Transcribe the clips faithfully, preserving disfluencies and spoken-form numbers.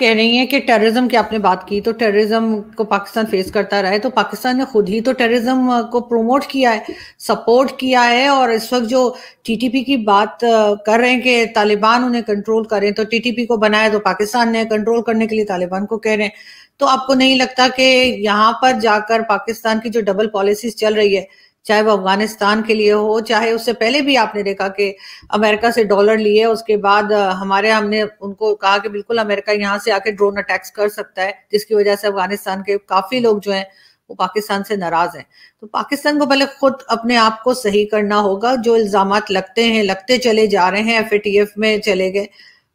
कह रही हैं कि टेररिज्म की आपने बात की, तो टेररिज्म को पाकिस्तान फेस करता रहा है, तो पाकिस्तान ने खुद ही तो टेररिज्म को प्रमोट किया है, सपोर्ट किया है। और इस वक्त जो टीटीपी की बात कर रहे हैं कि तालिबान उन्हें कंट्रोल करें, तो टीटीपी को बनाया तो पाकिस्तान ने, कंट्रोल करने के लिए तालिबान को कह रहे हैं। तो आपको नहीं लगता कि यहाँ पर जाकर पाकिस्तान की जो डबल पॉलिसीज चल रही है, चाहे वो अफगानिस्तान के लिए हो, चाहे उससे पहले भी आपने देखा कि अमेरिका से डॉलर लिए, उसके बाद हमारे हमने उनको कहा कि बिल्कुल अमेरिका यहाँ से आके ड्रोन अटैक्स कर सकता है, जिसकी वजह से अफगानिस्तान के काफी लोग जो हैं वो पाकिस्तान से नाराज हैं। तो पाकिस्तान को पहले खुद अपने आप को सही करना होगा। जो इल्जामात लगते हैं लगते चले जा रहे हैं, एफ ए टी एफ में चले गए,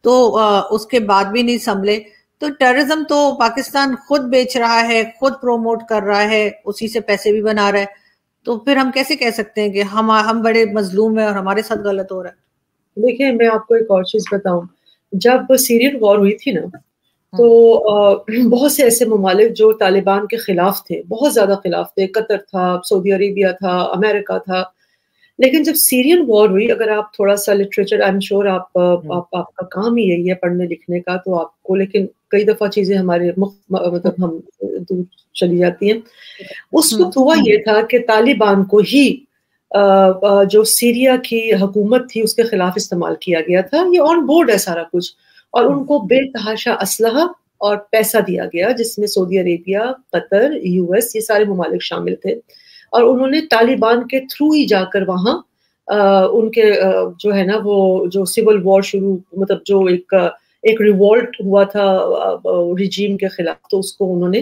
तो उसके बाद भी नहीं संभले। तो टेररिज्म तो पाकिस्तान खुद बेच रहा है, खुद प्रोमोट कर रहा है, उसी से पैसे भी बना रहा है, तो फिर हम कैसे कह सकते हैं कि हम हम बड़े मजलूम हैं और हमारे साथ गलत हो रहा है। देखिए, मैं आपको एक और चीज बताऊं, जब सीरियन वॉर हुई थी ना, तो बहुत से ऐसे ममालिक जो तालिबान के खिलाफ थे, बहुत ज्यादा खिलाफ थे, कतर था, सऊदी अरेबिया था, अमेरिका था। लेकिन जब सीरियन वॉर हुई, अगर आप थोड़ा सा लिटरेचर, आई एम श्योर आप, आप आपका काम ही यही है पढ़ने लिखने का, तो आपको, लेकिन कई दफ़ा चीज़ें हमारे मतलब हम दूर चली जाती हैं। उस वक्त हुआ ये था कि तालिबान को ही जो सीरिया की हुकूमत थी उसके खिलाफ इस्तेमाल किया गया था, ये ऑन बोर्ड है सारा कुछ, और उनको बेतहाशा असलहा और पैसा दिया गया, जिसमें सऊदी अरेबिया, कतर, यूएस, ये सारे ममालिक शामिल थे। और उन्होंने तालिबान के थ्रू ही जाकर वहाँ उनके जो है ना वो जो सिविल वॉर शुरू, मतलब जो एक एक रिवॉल्ट हुआ था रिजीम के खिलाफ, तो उसको उन्होंने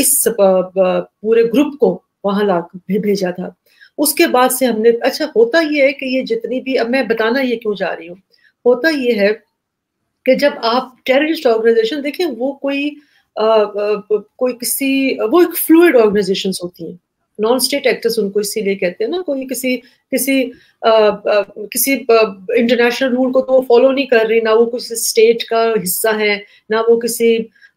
इस पूरे ग्रुप को वहाँ ला भेजा था। उसके बाद से हमने, अच्छा होता ये है कि ये जितनी भी, अब मैं बताना ये क्यों जा रही हूँ, होता ये है कि जब आप टेररिस्ट ऑर्गेनाइजेशन देखें, वो कोई आ, आ, कोई किसी, वो एक फ्लूइड ऑर्गेनाइजेशंस होती हैं, नॉन स्टेट एक्टर्स उनको इसीलिए कहते हैं ना, कोई किसी किसी आ, आ, किसी इंटरनेशनल रूल को तो फॉलो नहीं कर रही, ना वो किसी स्टेट का हिस्सा है, ना वो किसी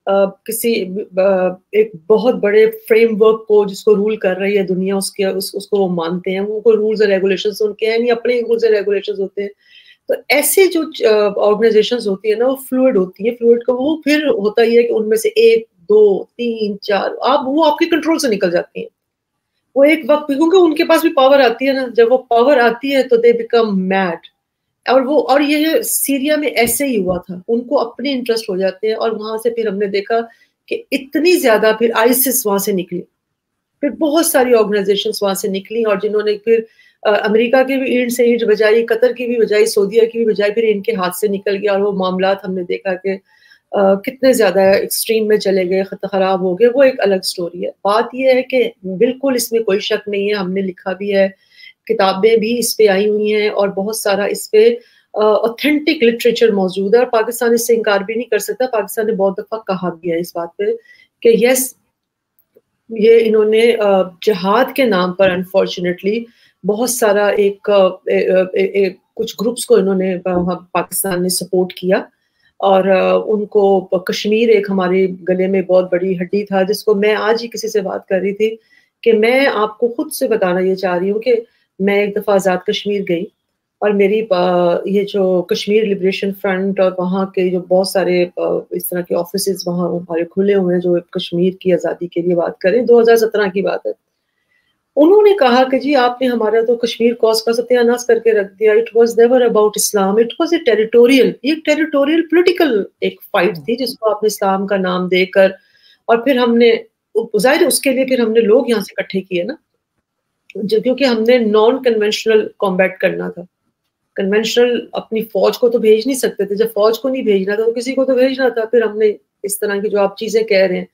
आ, किसी आ, एक बहुत बड़े फ्रेमवर्क को जिसको रूल कर रही है दुनिया, उसके उस, उसको वो मानते हैं, वो कोई रूल्स एंड रेगुलेशंस उनके हैं, या अपने रूल्स एंड रेगुलेशंस होते हैं। तो ऐसे जो ऑर्गेनाइजेशंस होती है ना, वो फ्लूइड होती है, फ्लूइड का वो फिर होता ही है कि उनमें से एक, दो, तीन, चार, आप वो आपके कंट्रोल से निकल जाती हैं, वो एक वक्त, क्योंकि उनके पास भी पावर आती है ना, जब वो पावर आती है तो दे बिकम मैड। और वो, और ये सीरिया में ऐसे ही हुआ था, उनको अपने इंटरेस्ट हो जाते हैं, और वहां से फिर हमने देखा कि इतनी ज्यादा फिर आईसिस वहां से निकली, फिर बहुत सारी ऑर्गेनाइजेशंस वहां से निकली, और जिन्होंने फिर अमेरिका की भी ईंट से ईंट बजाई, कतर की भी बजाई, सऊदीया की भी बजाई, फिर इनके हाथ से निकल गया। और वो मामला हमने देखा कि Uh, कितने ज़्यादा एक्सट्रीम में चले गए, ख़राब हो गए, वो एक अलग स्टोरी है। बात यह है कि बिल्कुल इसमें कोई शक नहीं है, हमने लिखा भी है, किताबें भी इस पे आई हुई हैं, और बहुत सारा इस पे ऑथेंटिक लिटरेचर मौजूद है, और पाकिस्तान इससे इनकार भी नहीं कर सकता। पाकिस्तान ने बहुत दफ़ा कहा भी है इस बात पे कि यस, ये इन्होंने जहाद के नाम पर अनफॉर्चुनेटली बहुत सारा एक, ए, ए, ए, कुछ ग्रुप्स को इन्होंने, पाकिस्तान ने सपोर्ट किया, और उनको कश्मीर एक हमारे गले में बहुत बड़ी हड्डी था, जिसको मैं आज ही किसी से बात कर रही थी कि मैं आपको खुद से बताना ये चाह रही हूँ कि मैं एक दफ़ा आज़ाद कश्मीर गई, और मेरी ये जो कश्मीर लिबरेशन फ्रंट और वहाँ के जो बहुत सारे इस तरह के ऑफिसेज वहाँ हमारे खुले हुए हैं जो कश्मीर की आज़ादी के लिए बात करें, दो हज़ार सत्रह की बात है, उन्होंने कहा कि जी आपने हमारा तो कश्मीर कॉज का सत्यानाश करके रख दिया। It was never about Islam, it was a territorial, ये टेरिटोरियल पॉलिटिकल एक फाइट थी जिसको आपने इस्लाम का नाम देकर, और फिर हमने जाहिर उसके लिए फिर हमने लोग यहाँ से इकट्ठे किए ना, जो क्योंकि हमने नॉन कन्वेंशनल कॉम्बैट करना था। कन्वेंशनल अपनी फौज को तो भेज नहीं सकते थे, जब फौज को नहीं भेजना था तो किसी को तो भेजना था। फिर हमने इस तरह की जो आप चीजें कह रहे हैं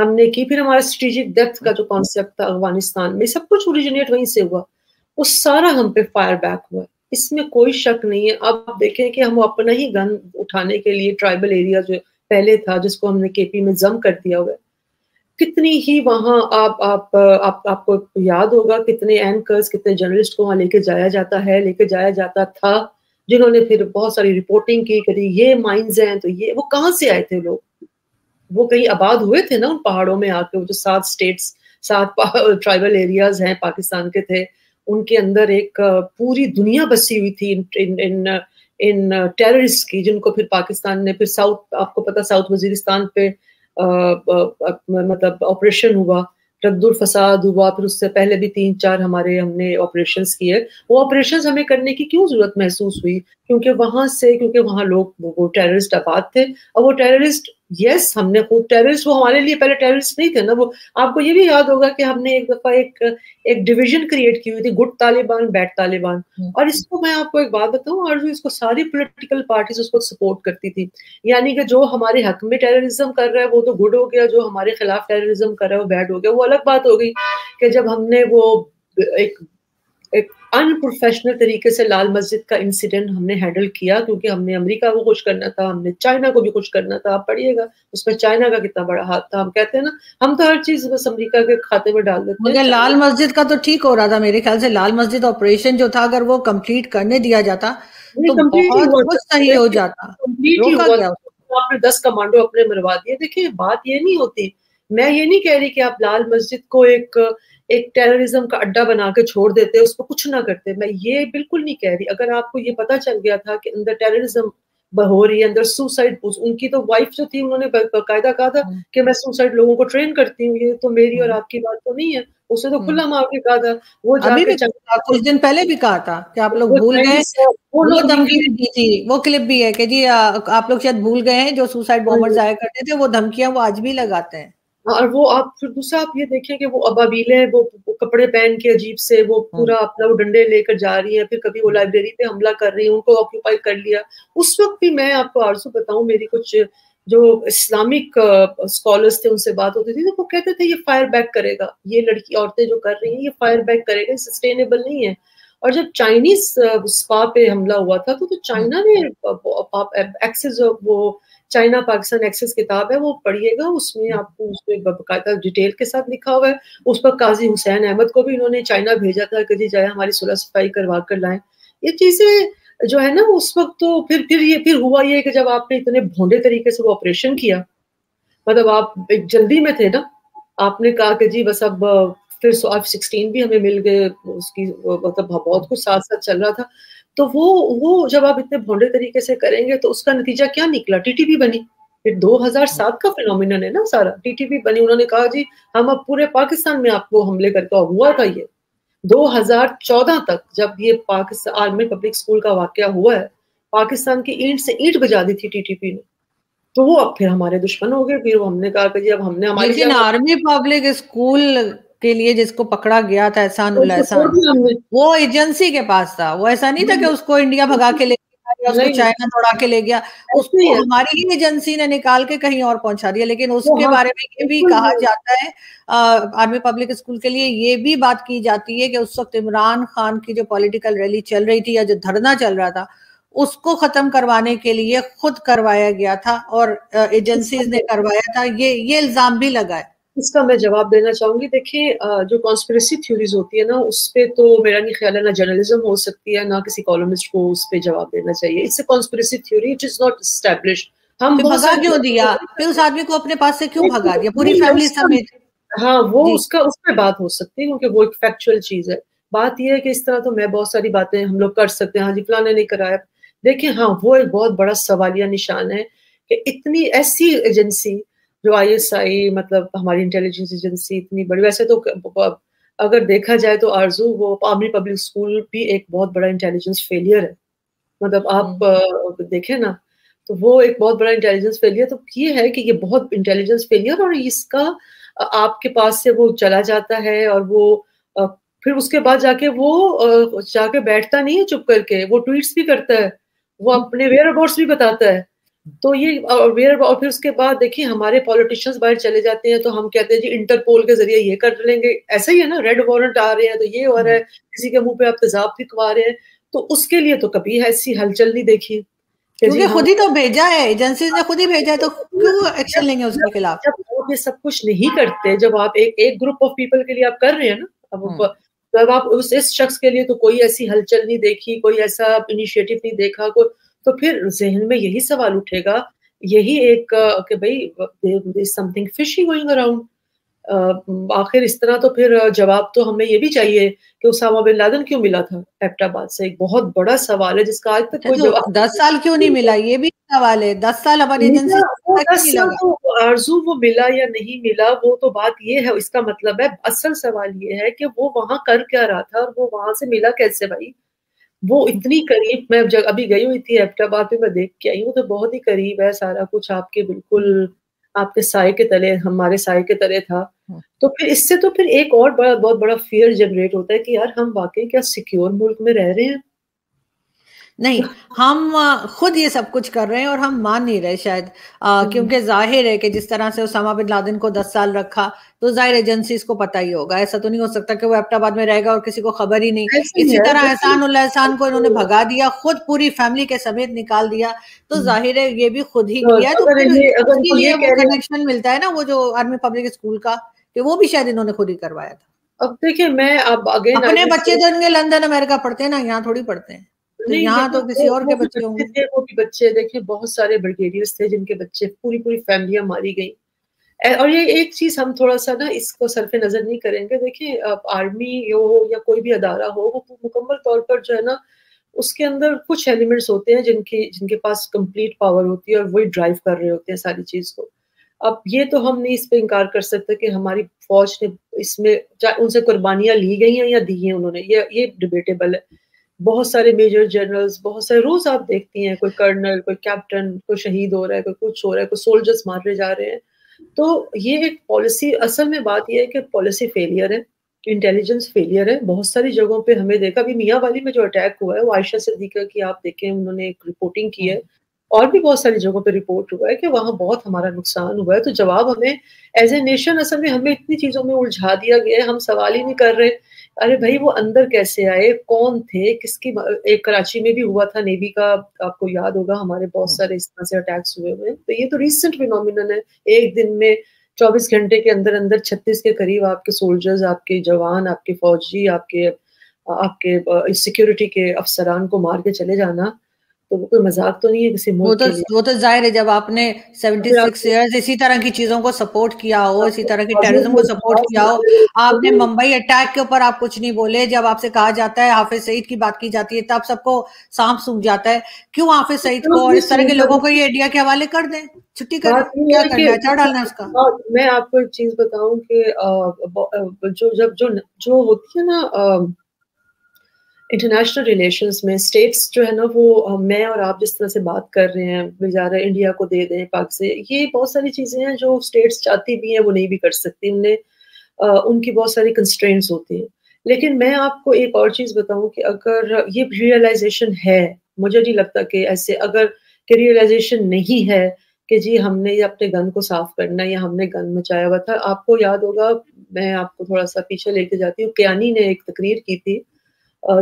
हमने की, फिर हमारा स्ट्रेटेजिक डेप्थ का जो कॉन्सेप्ट था अफगानिस्तान में, सब कुछ ओरिजिनेट वहीं से हुआ, वो सारा हम पे फायर बैक हुआ, इसमें कोई शक नहीं है। अब आप देखें कि हम अपना ही गन उठाने के लिए ट्राइबल एरिया जो पहले था जिसको हमने केपी में जम कर दिया हुआ, कितनी ही वहाँ आप, आप, आप आपको याद होगा कितने एंकर्स, कितने जर्नलिस्ट को वहाँ लेके जाया जाता है, लेके जाया जाता था, जिन्होंने फिर बहुत सारी रिपोर्टिंग की, कभी ये माइंस हैं तो ये, वो कहाँ से आए थे लोग, वो कहीं आबाद हुए थे ना उन पहाड़ों में आके, वो जो सात स्टेट्स, सात ट्राइबल एरियाज हैं पाकिस्तान के थे, उनके अंदर एक पूरी दुनिया बसी हुई थी इन इन, इन इन टेररिस्ट की, जिनको फिर पाकिस्तान ने फिर साउथ, आपको पता साउथ वजीरिस्तान पे आ, आ, आ, मतलब ऑपरेशन हुआ, रद्दुलफसाद हुआ, फिर उससे पहले भी तीन चार हमारे हमने ऑपरेशंस किए। वो ऑपरेशंस हमें करने की क्यों जरूरत महसूस हुई? क्योंकि वहाँ से क्योंकि वहाँ लोग वो टेररिस्ट आबाद थे, और वो टेररिस्ट यस हमने खुद टेररिस्ट, वो हमारे लिए पहले टेररिस्ट नहीं थे ना। वो आपको ये भी याद होगा कि हमने एक दफा एक एक डिवीजन क्रिएट की हुई थी, गुड तालिबान बैड तालिबान। और इसको मैं आपको एक बात बताऊं, और इसको सारी पॉलिटिकल पार्टीज उसको सपोर्ट करती थी। यानी कि जो हमारे हक में टेररिज्म कर रहा है वो तो गुड हो गया, जो हमारे खिलाफ टेररिज्म कर रहा है वो बैड हो गया। वो अलग बात हो गई कि जब हमने वो एक एक अनप्रोफेशनल तरीके से लाल मस्जिद का इंसिडेंट हमने हैंडल किया, क्योंकि हमने अमेरिका को कुछ करना था, हमने चाइना को भी कुछ करना था। आप पढ़िएगा उसमें चाइना का कितना बड़ा हाथ था। हम कहते हैं ना, हम तो हर चीज बस अमेरिका के खाते में डाल देते हैं। लाल मस्जिद का तो ठीक हो रहा था, मेरे ख्याल से लाल मस्जिद ऑपरेशन जो था अगर वो कंप्लीट करने दिया जाता तो बहुत सही हो जाता। आपने दस कमांडो अपने मरवा दिए। देखिये, बात ये नहीं होती, मैं ये नहीं कह रही कि आप लाल मस्जिद को एक एक टेररिज्म का अड्डा बना के छोड़ देते, उस पर कुछ ना करते, मैं ये बिल्कुल नहीं कह रही। अगर आपको ये पता चल गया था कि अंदर टेररिज्म हो रही है, अंदर सुसाइड, उनकी तो वाइफ जो थी उन्होंने बाकायदा कहा था कि मैं सुसाइड लोगों को ट्रेन करती हूँ, ये तो मेरी और आपकी बात तो नहीं है। उसे तो खुला मार के कहा था, वो अभी भी कुछ दिन पहले भी कहा था कि आप लोग भूल गए, वो धमकी भी दी थी, वो क्लिप भी है कि जी आप लोग शायद भूल गए हैं, जो सुसाइड बॉम्बर जाया करते थे वो धमकियां वो आज भी लगाते हैं। और वो आप फिर दूसरा आप ये देखें कि वो अबाबीलें वो, वो कपड़े पहन के अजीब से वो पूरा अपना वो डंडे लेकर जा रही हैं, फिर कभी वो लाइब्रेरी पे हमला कर रही हैं, उनको ऑक्यूपाई कर लिया। उस वक्त भी मैं आपको आरज़ू बताऊं, मेरी कुछ जो इस्लामिक स्कॉलर्स थे उनसे बात होती थी, तो वो कहते थे ये फायर बैक करेगा, ये लड़की औरतें जो कर रही हैं ये फायर बैक करेगा, सस्टेनेबल नहीं है। और जब चाइनीज स्पा पे हमला हुआ था तो, तो चाइना ने एक्सेस वो चाइना पाकिस्तान एक्सेस किताब है, वो पढ़िएगा, उसमें आपको उसमें बाकायदा डिटेल के साथ लिखा हुआ है। उस पर काजी हुसैन अहमद को भी इन्होंने चाइना भेजा था कि जी जाए हमारी सुलह सफाई करवा कर लाएं। ये चीजें जो है ना उस वक्त तो फिर फिर ये फिर हुआ ये कि जब आपने इतने भोंडे तरीके से वो ऑपरेशन किया, मतलब आप एक जल्दी में थे ना, आपने कहा कि जी बस अब फिर सोलह भी हमें मिल गए, उसकी मतलब बहुत कुछ साथ साथ चल रहा था। तो वो वो जब आप इतने भोंडे तरीके से करेंगे तो उसका नतीजा क्या निकला? टीटीपी बनी। फिर दो हज़ार सात का फिनोमिनन है ना सारा, टीटीपी बनी। उन्होंने कहा जी हम अब पूरे पाकिस्तान में आपको हमले करके, और हुआ था ये दो हज़ार चौदह तक जब ये पाकिस्तान आर्मी पब्लिक स्कूल का वाकया हुआ है, पाकिस्तान की ईंट से ईंट बजा दी थी टीटीपी ने। तो वो अब फिर हमारे दुश्मन हो गए। फिर वो हमने कहा कि जी अब हमने हमारे आर्मी पब्लिक स्कूल के लिए जिसको पकड़ा गया था एहसान उल हसन, वो एजेंसी के पास था, वो ऐसा नहीं था कि उसको इंडिया भगा के ले गया, उसको चाइना दौड़ा के ले गया, उसको हमारी ही एजेंसी ने निकाल के कहीं और पहुंचा दिया। लेकिन उसके बारे में ये भी कहा जाता है आर्मी पब्लिक स्कूल के लिए, ये भी बात की जाती है कि उस वक्त इमरान खान की जो पॉलिटिकल रैली चल रही थी या जो धरना चल रहा था उसको खत्म करवाने के लिए खुद करवाया गया था और एजेंसीज ने करवाया था, ये ये इल्जाम भी लगा है। इसका मैं जवाब देना चाहूंगी। देखिए, जो कॉन्स्पिरेसी थ्योरीज होती है ना उस पे तो मेरा नहीं ख्याल है, ना जर्नलिज्म हो सकती है ना किसी कॉलमिस्ट को उस पे जवाब देना चाहिए। इससे conspiracy theory it is not established. हम भगा क्यों दिया? फिर उस आदमी को अपने पास से क्यों भगा दिया पूरी फैमिली समेत? हाँ, वो उसका उस पर बात हो सकती है क्योंकि वो एक फैक्चुअल चीज है। बात यह है कि इस तरह तो मैं बहुत सारी बातें हम लोग कर सकते हैं, हाँ जी फलाने नहीं कराया। देखिये, हाँ वो एक बहुत बड़ा सवालिया निशान है कि इतनी ऐसी एजेंसी जो आई एस आई मतलब हमारी इंटेलिजेंस एजेंसी इतनी बड़ी, वैसे तो अगर देखा जाए तो आरजू वो आर्मी पब्लिक स्कूल भी एक बहुत बड़ा इंटेलिजेंस फेलियर है। मतलब आप देखें ना तो वो एक बहुत बड़ा इंटेलिजेंस फेलियर, तो ये है कि ये बहुत इंटेलिजेंस फेलियर और इसका आपके पास से वो चला जाता है और वो फिर उसके बाद जाके वो जाके बैठता नहीं है चुप करके, वो ट्वीट्स भी करता है, वो अपने वेयर अबाउट्स भी बताता है। तो ये और, और फिर उसके बाद देखिए हमारे पॉलिटिशियंस बाहर चले जाते हैं तो हम कहते हैं जी इंटरपोल के जरिए ये कर लेंगे, ऐसा ही है ना, रेड वारंट आ रहे हैं तो ये हो रहा है, किसी के मुंह पे आप तेजाब फिकवा रहे हैं, तो उसके लिए तो कभी ऐसी हलचल नहीं देखी। क्योंकि खुद ही तो भेजा है, एजेंसी ने खुद ही भेजा है, तो क्यों एक्शन लेंगे उसके खिलाफ? जब आप ये सब कुछ नहीं करते, जब आप एक एक ग्रुप ऑफ पीपल के लिए आप कर रहे हैं ना, अब जब आप उस इस शख्स के लिए तो कोई ऐसी हलचल नहीं देखी, कोई ऐसा इनिशिएटिव नहीं देखा, कोई, तो फिर जहन में यही सवाल उठेगा, यही एक कि भाई समथिंग फिशी गोइंग अराउंड। आखिर इस तरह तो फिर जवाब तो हमें ये भी चाहिए कि उसामा बिन लादेन क्यों मिला था एबटाबाद से। एक बहुत बड़ा सवाल है जिसका आज तक कोई जवाब, दस साल क्यों नहीं मिला ये भी सवाल है। दस साल हमारी आरजू वो मिला या नहीं मिला वो तो बात ये है, इसका मतलब है असल सवाल ये है कि वो वहाँ कर क्या रहा था और वो वहाँ से मिला कैसे। भाई वो इतनी करीब, मैं अभी गई हुई थी एबटाबाद पे, मैं देख के आई हूँ तो बहुत ही करीब है सारा कुछ आपके, बिल्कुल आपके साए के तले, हमारे साए के तले था। तो फिर इससे तो फिर एक और बड़ा बहुत बड़ा फियर जनरेट होता है कि यार हम वाकई क्या सिक्योर मुल्क में रह रहे हैं। नहीं, हम खुद ये सब कुछ कर रहे हैं और हम मान नहीं रहे शायद, क्योंकि जाहिर है कि जिस तरह से उसामा बिन लादेन को दस साल रखा तो जाहिर एजेंसीज को पता ही होगा। ऐसा तो नहीं हो सकता कि वो एबटाबाद में रहेगा और किसी को खबर ही नहीं। इसी तरह एहसान उल हसन को इन्होंने भगा दिया, खुद पूरी फैमिली के समेत निकाल दिया, तो जाहिर है ये भी खुद ही किया। तो कनेक्शन मिलता है ना वो जो आर्मी पब्लिक स्कूल का, कि वो भी शायद इन्होंने खुद ही करवाया था। अब देखिए मैं अब अगेन, अपने बच्चे तो इनके लंदन अमेरिका पढ़ते हैं ना, यहाँ थोड़ी पढ़ते हैं। तो यहाँ तो किसी और के बच्चे होंगे। थे वो भी बच्चे, देखिए बहुत सारे ब्रिगेडियर्स थे जिनके बच्चे, पूरी पूरी फैमिलियां मारी गई। और ये एक चीज हम थोड़ा सा ना इसको सरफे नजर नहीं करेंगे। देखिए आर्मी हो या कोई भी अदारा हो, वो मुकम्मल तौर पर जो है ना उसके अंदर कुछ एलिमेंट्स होते हैं जिनकी जिनके पास कंप्लीट पावर होती है और वही ड्राइव कर रहे होते हैं सारी चीज को। अब ये तो हम नहीं इस पे इनकार कर सकते कि हमारी फौज ने इसमें उनसे कुर्बानियां ली गई हैं या दी हैं उन्होंने, ये ये डिबेटेबल है। बहुत सारे मेजर जनरल्स, बहुत सारे रोज आप देखती हैं कोई कर्नल, कोई कैप्टन, कोई शहीद हो रहा है, कोई कुछ हो रहा है, कोई सोल्जर्स मारे जा रहे हैं। तो ये एक पॉलिसी, असल में बात ये है कि पॉलिसी फेलियर है, इंटेलिजेंस फेलियर है। बहुत सारी जगहों पे हमें देखा, अभी मियाँ वाली में जो अटैक हुआ है वो आयशा सिद्दीका की आप देखें, उन्होंने एक रिपोर्टिंग की है, और भी बहुत सारी जगहों पर रिपोर्ट हुआ है कि वहाँ बहुत हमारा नुकसान हुआ है। तो जवाब हमें एज ए नेशन, असल में हमें इतनी चीज़ों में उलझा दिया गया है, हम सवाल ही नहीं कर रहे अरे भाई वो अंदर कैसे आए, कौन थे, किसकी। एक कराची में भी हुआ था नेवी का, आपको याद होगा, हमारे बहुत सारे इस तरह से अटैक्स हुए हुए हैं। तो ये तो रिसेंट फिनोमिनन है, एक दिन में चौबीस घंटे के अंदर अंदर छत्तीस के करीब आपके सोल्जर्स, आपके जवान, आपके फौजी, आपके आपके सिक्योरिटी के अफसरान को मार के चले जाना, तो वो कोई मजाक तो नहीं है किसी मुल्क के लिए। वो तो जाहिर है जब आपने छिहत्तर इयर्स इसी तरह की चीजों को सपोर्ट किया हो, इसी तरह की टेररिज्म को सपोर्ट किया हो, आपने मुंबई अटैक के ऊपर आप कुछ नहीं बोले। जब आपसे कहा जाता है हाफिज सईद की बात की जाती है तब सबको सांप सूख जाता है, क्यों हाफिज सईद को और इस तरह के लोगों को ये इंडिया के हवाले कर दें, छुट्टी कर दें, क्या करना है, चढ़ डालना उसका। मैं आपको एक चीज बताऊं कि जो जब जो जो होती है ना इंटरनेशनल रिलेशंस में, स्टेट्स जो है ना वो, मैं और आप जिस तरह से बात कर रहे हैं बेचारा इंडिया को दे दें पाक से, ये बहुत सारी चीज़ें हैं जो स्टेट्स चाहती भी हैं वो नहीं भी कर सकती, उन्हें उनकी बहुत सारी कंस्ट्रेंट्स होती हैं। लेकिन मैं आपको एक और चीज़ बताऊं कि अगर ये रियलाइजेशन है, मुझे नहीं लगता कि ऐसे, अगर कि रियलाइजेशन नहीं है कि जी हमने अपने गन को साफ करना या हमने गन मचाया हुआ था। आपको याद होगा, मैं आपको थोड़ा सा पीछे लेके जाती हूँ, कियानी ने एक तकरीर की थी,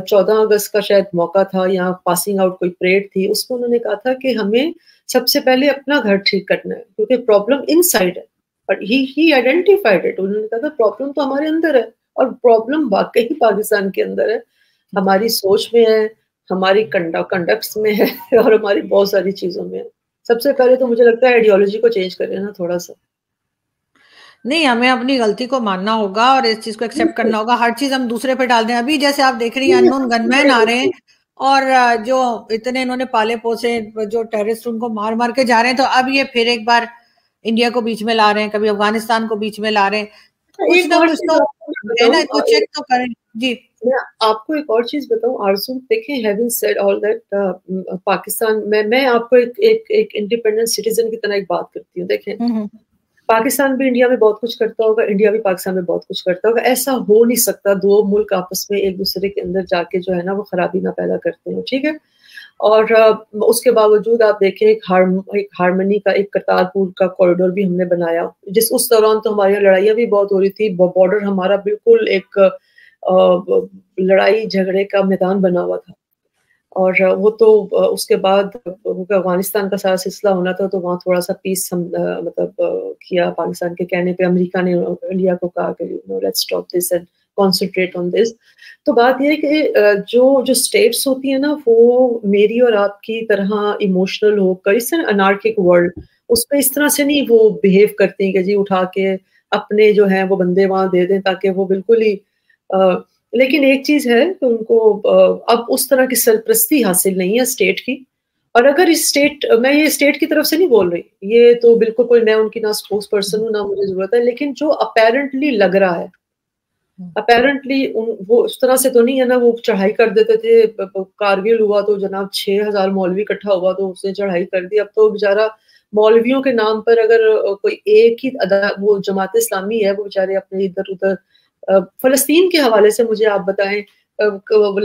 चौदह अगस्त का शायद मौका था, यहाँ पासिंग आउट कोई परेड थी, उसमें उन्होंने कहा था कि हमें सबसे पहले अपना घर ठीक करना है क्योंकि प्रॉब्लम इनसाइड है। और ही ही आइडेंटिफाइड इट, उन्होंने कहा था प्रॉब्लम तो हमारे अंदर है और प्रॉब्लम वाकई पाकिस्तान के अंदर है, हमारी सोच में है, हमारी कंडक्ट्स में है और हमारी बहुत सारी चीज़ों में है। सबसे पहले तो मुझे लगता है आइडियोलॉजी को चेंज करें ना थोड़ा सा। नहीं, हमें अपनी गलती को मानना होगा और इस चीज को एक्सेप्ट करना होगा। हर चीज हम दूसरे पे डाल दें। अभी जैसे आप देख रही हैं अननोन गनमैन आ रहे हैं और जो इतने इन्होंने पाले पोसे जो टेररिस्ट उनको मार मार के जा रहे हैं, तो अब ये फिर एक बार इंडिया को बीच में ला रहे हैं, कभी अफगानिस्तान को बीच में ला रहे हैं। कुछ ना कुछ तो ना इसको चेक तो करें जी। मैं आपको एक और चीज बताऊं आरज़ू, देखें having said all that, Pakistan में मैं आपको एक इंडिपेंडेंट सिटीजन की तरह एक बात करती हूँ। देखें पाकिस्तान भी इंडिया में बहुत कुछ करता होगा, इंडिया भी पाकिस्तान में बहुत कुछ करता होगा, ऐसा हो नहीं सकता दो मुल्क आपस में एक दूसरे के अंदर जाके जो है ना वो खराबी ना पैदा करते हैं, ठीक है। और उसके बावजूद आप देखें एक हार्म एक हार्मनी का, एक करतारपुर का कॉरिडोर भी हमने बनाया, जिस उस दौरान तो हमारी लड़ाइयाँ भी बहुत हो रही थी, बॉर्डर हमारा बिल्कुल एक लड़ाई झगड़े का मैदान बना हुआ था। और वो तो उसके बाद अफगानिस्तान का सारा सिलसिला होना था, तो वहाँ थोड़ा सा पीस हम मतलब किया पाकिस्तान के कहने पे, अमेरिका ने इंडिया को कहा कि no let's stop this and concentrate on this. तो बात यह है कि जो जो स्टेट्स होती है ना वो मेरी और आपकी तरह इमोशनल होकर, इस तरह अनार्किक वर्ल्ड, उस पर इस तरह से नहीं वो बिहेव करती हैं कि जी उठा के अपने जो हैं वो बंदे वहाँ दे दें ताकि वो बिल्कुल ही आ, लेकिन एक चीज़ है कि उनको आ, अब उस तरह की सरपरस्ती हासिल नहीं है स्टेट की। और अगर इस स्टेट, मैं ये स्टेट की तरफ से नहीं बोल रही, ये तो बिल्कुल कोई, मैं उनकी ना स्पोक्स पर्सन हूँ ना मुझे जरूरत है, लेकिन जो अपेरेंटली लग रहा है, अपेरेंटली वो उस तरह से तो नहीं है ना, वो चढ़ाई कर देते थे, कारगिल हुआ तो जनाब छः हजार मौलवी इकट्ठा हुआ तो उसने चढ़ाई कर दी। अब तो बेचारा मौलवियों के नाम पर अगर कोई एक ही अदा, वो जमात-ए-इस्लामी है, वो बेचारे अपने इधर उधर। फलस्तीन के हवाले से मुझे आप बताएं,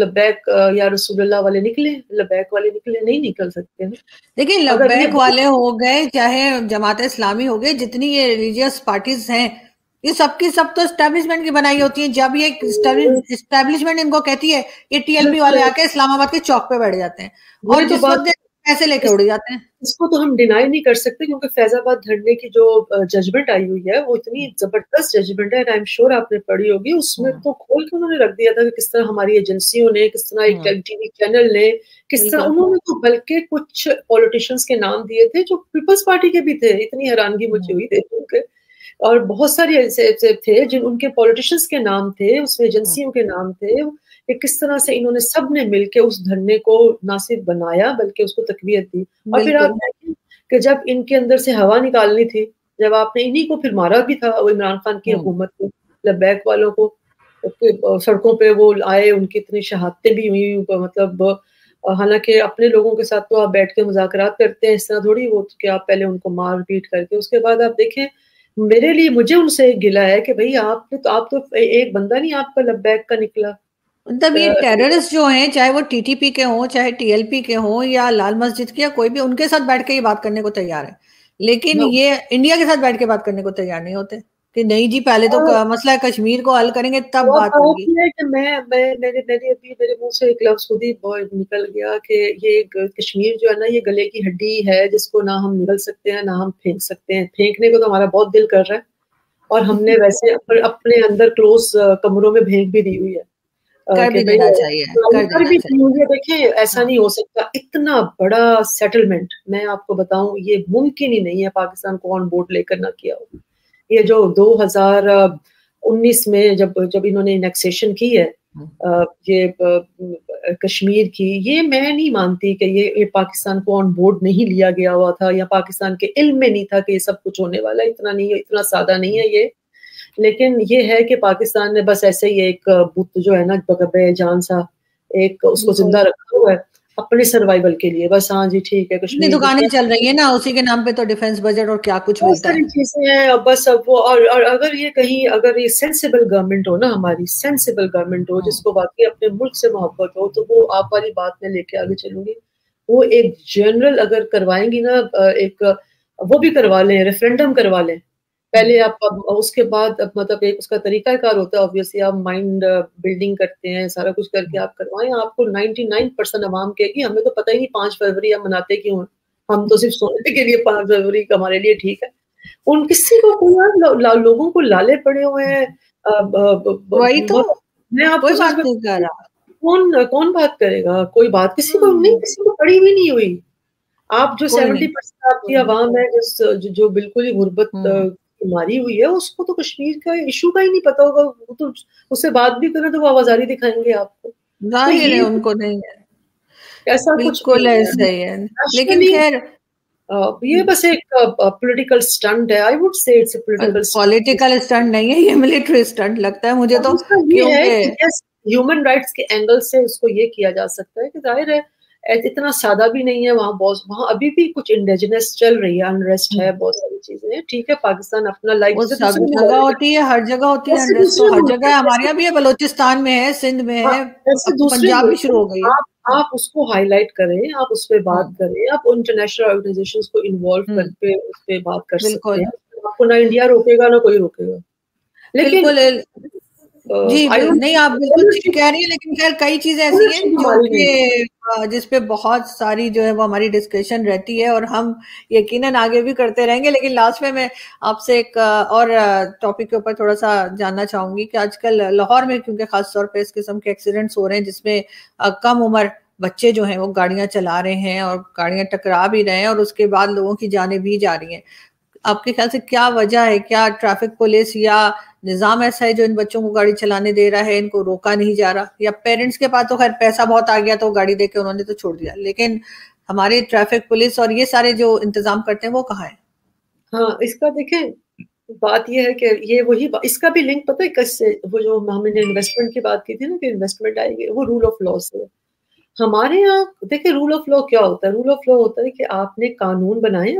लब्बैक या रसूलुल्लाह वाले निकले, लब्बैक वाले निकले, नहीं निकल सकते। लेकिन लब्बैक वाले हो गए, चाहे जमात-ए-इस्लामी हो गए, जितनी ये रिलीजियस पार्टीज हैं, ये सब की सब तो एस्टेब्लिशमेंट की बनाई होती है। जब ये एस्टेब्लिशमेंट इनको कहती है, ये टी एल पी वाले आके इस्लामाबाद के चौक पे बैठ जाते हैं और जिस वक्त पैसे लेके उड़ जाते हैं। इसको तो हम डिनाई नहीं कर सकते, क्योंकि फैजाबाद धरने की जो जजमेंट आई हुई है वो इतनी जबरदस्त जजमेंट है, आई एम श्योर आपने पढ़ी होगी। उसमें तो खोल के उन्होंने रख दिया था कि किस तरह हमारी एजेंसियों ने, किस तरह एक टीवी चैनल ने, किस तरह उन्होंने तो बल्कि कुछ पॉलिटिशियंस के नाम दिए थे जो पीपल्स पार्टी के भी थे। इतनी हैरानगी मुझे हुई थी उनके, और बहुत सारे ऐसे थे जिन उनके पॉलिटिशियंस के नाम थे, उसमें एजेंसियों के नाम थे, कि किस तरह से इन्होंने सब ने मिलकर उस धरने को ना सिर्फ बनाया बल्कि उसको तकवीयत दी। और फिर आप देखें कि जब इनके अंदर से हवा निकालनी थी, जब आपने इन्हीं को फिर मारा भी था वो इमरान खान की हुकूमत को, लब्बैक वालों को, तो सड़कों पे वो आए, उनकी इतनी शहादतें भी हुई, मतलब हालांकि अपने लोगों के साथ तो आप बैठ के मुज़ाकरात करते हैं, इस तरह थोड़ी वो कि आप पहले उनको मार पीट करके उसके बाद। आप देखें, मेरे लिए, मुझे उनसे गिला है कि भाई आपने तो, आप तो एक बंदा नहीं आपका लब्बैक का निकला। मतलब ये टेररिस्ट जो हैं, चाहे वो टीटीपी के हों, चाहे टी एल पी के हों, या लाल मस्जिद के, या कोई भी, उनके साथ बैठ के ये बात करने को तैयार है, लेकिन ये इंडिया के साथ बैठ के बात करने को तैयार नहीं होते कि नहीं जी पहले तो मसला कश्मीर को हल करेंगे तब बात होगी। मैं मैं मेरे मेरे अभी मेरे मुंह से एक लफ्ज खुद ही निकल गया कि ये कश्मीर जो है ना, ये गले की हड्डी है जिसको ना हम निगल सकते हैं ना हम फेंक सकते हैं। फेंकने को तो हमारा बहुत दिल कर रहा है, और हमने वैसे अपने अंदर क्लोज कमरों में भेंट भी दी हुई है। कर भी देना चाहिए, कर भी चाहिए। देखें, ऐसा नहीं हो सकता, इतना बड़ा सेटलमेंट, मैं आपको बताऊं ये मुमकिन ही नहीं है पाकिस्तान को ऑन बोर्ड लेकर ना किया हो। ये जो दो हज़ार उन्नीस में जब जब इन्होंने इनेक्सेशन की है ये कश्मीर की, ये मैं नहीं मानती कि ये, ये पाकिस्तान को ऑन बोर्ड नहीं लिया गया हुआ था, या पाकिस्तान के इल्म में नहीं था कि ये सब कुछ होने वाला है। इतना नहीं, इतना सादा नहीं है ये। लेकिन ये है कि पाकिस्तान ने बस ऐसे ही एक बुत जो है ना, बगबे जान सा एक, उसको जिंदा रखा हुआ है अपने सर्वाइवल के लिए बस। हाँ जी ठीक है, कश्मीर दुकानें चल रही है ना, उसी के नाम पे तो डिफेंस बजट और क्या कुछ मिलता है, चीजें हैं बस। अब वो और, और अगर ये कहीं, अगर ये सेंसिबल गवर्नमेंट हो ना, हमारी सेंसिबल गवर्नमेंट हो जिसको बाकी अपने मुल्क से मोहब्बत हो, तो वो आप वाली बात में लेके आगे चलूंगी। वो एक जनरल अगर करवाएंगी ना, एक वो भी करवा लें, रेफरेंडम करवा लें पहले आप, उसके बाद मतलब एक उसका तरीकाकार होता है ऑब्वियसली, आप माइंड बिल्डिंग करते हैं, सारा कुछ करके आप करवाएं। आपको निन्यानवे परसेंट आवाम कहेगी हमें तो पता ही नहीं पाँच फरवरी हम मनाते क्यों हैं, हम तो सिर्फ सोने के लिए पाँच फरवरी हमारे लिए ठीक है। उन किसी को कोई ला, लोगों को लाले पड़े हुए हैं, कौन कौन बात करेगा, कोई बात किसी को नहीं, किसी को पड़ी भी नहीं हुई। आप जो सेवेंटी परसेंट आपकी आवाम है जिस जो बिल्कुल ही गुर्बत मारी हुई है, उसको तो कश्मीर का इशू का ही नहीं पता होगा, वो तो उससे बात भी करें तो वो आवाजारी दिखाएंगे आपको, जाहिर है उनको नहीं है ऐसा कुछ है, सही है। लेकिन खैर ये बस एक पॉलिटिकल स्टंट है, I would say it's political stunt नहीं है, ये मिलिट्री स्टंट लगता है मुझे तो। ह्यूमन राइट्स के एंगल से उसको ये किया जा सकता है कि जाहिर है इतना सादा भी नहीं है, वहाँ बहुत, वहाँ अभी भी कुछ इंडिजिनस चल रही है, अनरेस्ट है, बहुत सारी चीजें हैं। ठीक है, पाकिस्तान अपना लाइफ सब जगह होती है, हर जगह होती है अनरेस्ट, हर जगह हमारे यहाँ भी है, बलोचिस्तान में है, सिंध में है, पंजाब में शुरू हो गई। आप उसको हाईलाइट करें, आप उस पर बात करें, आप इंटरनेशनल ऑर्गेनाइजेशन को इन्वॉल्व करके उस पर बात कर सकते हैं। आपको ना इंडिया रोकेगा ना कोई रोकेगा। लेकिन जी नहीं, आप बिल्कुल ठीक कह रही है, लेकिन खैर कई चीजें ऐसी हैं जो जिसपे बहुत सारी जो है वो हमारी डिस्कशन रहती है, और हम यकीनन आगे भी करते रहेंगे। लेकिन लास्ट में मैं आपसे एक और टॉपिक के ऊपर थोड़ा सा जानना चाहूंगी कि आजकल लाहौर में क्योंकि खास तौर पे इस किस्म के एक्सीडेंट्स हो रहे हैं जिसमें कम उम्र बच्चे जो हैं वो गाड़ियां चला रहे हैं और गाड़ियां टकरा भी रहे हैं और उसके बाद लोगों की जानें भी जा रही हैं। आपके ख्याल से क्या वजह है? क्या ट्रैफिक पुलिस या निज़ाम ऐसा है जो इन बच्चों को गाड़ी चलाने दे रहा है, इनको रोका नहीं जा रहा? या पेरेंट्स के पास तो खैर पैसा बहुत आ गया तो गाड़ी दे के उन्होंने तो छोड़ दिया, लेकिन हमारे ट्रैफिक पुलिस और ये सारे जो इंतजाम करते हैं वो कहाँ है? हाँ, इसका देखें बात यह है कि ये वही इसका भी लिंक पता है किससे, वो जो हमने इन्वेस्टमेंट की बात की थी ना कि इन्वेस्टमेंट आएगी, वो रूल ऑफ लॉ से। हमारे यहाँ देखिए रूल ऑफ लॉ क्या होता है, रूल ऑफ लॉ होता है कि आपने कानून बनाए,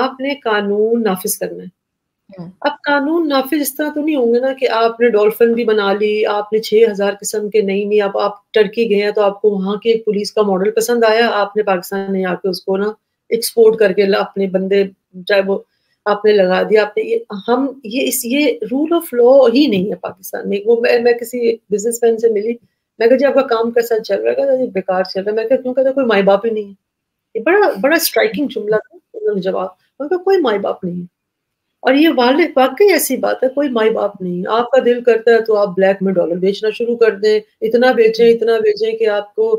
आपने कानून नाफिज करना है। अब कानून नाफिज इस तरह तो नहीं होंगे ना कि आपने डॉल्फिन भी बना ली, आपने छह हजार किस्म के नई नई आप, आप टर्की गए हैं तो आपको वहाँ के पुलिस का मॉडल पसंद आया, आपने पाकिस्तान में आके उसको ना एक्सपोर्ट करके अपने बंदे चाहे वो आपने लगा दिया, आपने ये हम ये इस ये रूल ऑफ लॉ ही नहीं है पाकिस्तान में। वो मैं मैं किसी बिजनेसमैन से मिली, मैं कहा जी आपका काम कैसा चल रहा है? बेकार चल रहा है। मैं कहा क्यों? कहता कोई माई बाप ही नहीं है। ये बड़ा बड़ा स्ट्राइकिंग जुमला था उन्होंने जवाब, उनका कोई माई बाप नहीं है। और ये वाले वाकई ऐसी बात है, कोई माई बाप नहीं। आपका दिल करता है तो आप ब्लैक में डॉलर बेचना शुरू कर दें, इतना बेचें इतना बेचें कि आपको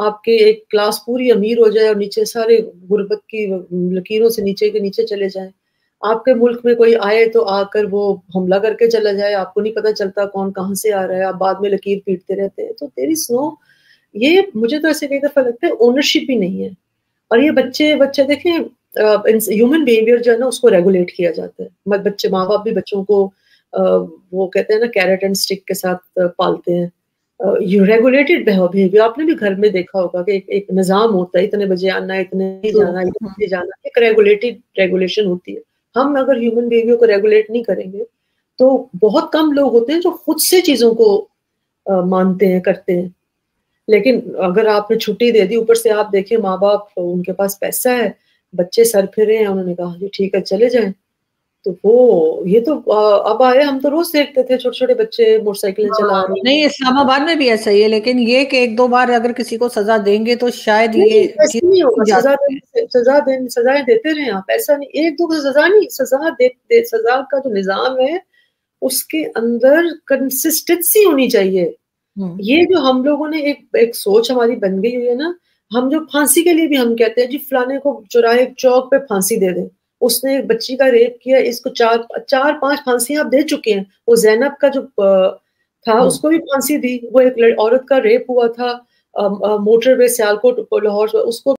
आपके एक क्लास पूरी अमीर हो जाए और नीचे सारे गुर्बत की लकीरों से नीचे के नीचे चले जाए। आपके मुल्क में कोई आए तो आकर वो हमला करके चला जाए, आपको नहीं पता चलता कौन कहाँ से आ रहा है, आप बाद में लकीर पीटते रहते हैं। तो तेरी स्नो ये मुझे तो ऐसे कई दफा लगता है ओनरशिप भी नहीं है। और ये बच्चे बच्चे देखें ह्यूमन बिहेवियर जो है ना उसको रेगुलेट किया जाता है। मत बच्चे माँ बाप भी बच्चों को आ, वो कहते हैं ना कैरेट एंड स्टिक के साथ पालते हैं। यू रेगुलेटेड बिहेवियर आपने भी घर में देखा होगा कि एक, एक निज़ाम होता है, इतने बजे आना इतने नहीं जाना इतने जाना, एक रेगुलेटेड रेगुलेशन होती है। हम अगर ह्यूमन बिहेवियर को रेगुलेट नहीं करेंगे तो बहुत कम लोग होते हैं जो खुद से चीज़ों को आ, मानते हैं करते हैं। लेकिन अगर आपने छुट्टी दे दी, ऊपर से आप देखें माँ बाप उनके पास पैसा है, बच्चे सर फिरे हैं, उन्होंने कहा जी ठीक है चले जाएं, तो वो ये तो अब आए। हम तो रोज देखते थे छोटे छोटे बच्चे मोटरसाइकिल चला रहे। नहीं, इस्लामाबाद में भी ऐसा ही है, लेकिन ये कि एक दो बार अगर किसी को सजा देंगे तो शायद ये नहीं होगा। सजा देने सजा देने सजाएं देते रहे आप, ऐसा नहीं एक दो को सजा नहीं, सजा देते। सजा का जो निजाम है उसके अंदर कंसिस्टेंसी होनी चाहिए। ये जो हम लोगों ने एक एक सोच हमारी बन गई हुई है ना, हम जो फांसी के लिए भी हम कहते हैं जी फलाने को चौराहे चौक पे फांसी दे दें, उसने एक बच्ची का रेप किया, इसको चार चार पांच फांसी आप दे चुके हैं। वो जैनब का जो था उसको भी फांसी दी, वो एक औरत का रेप हुआ था मोटरवे सियालकोट लाहौर, उसको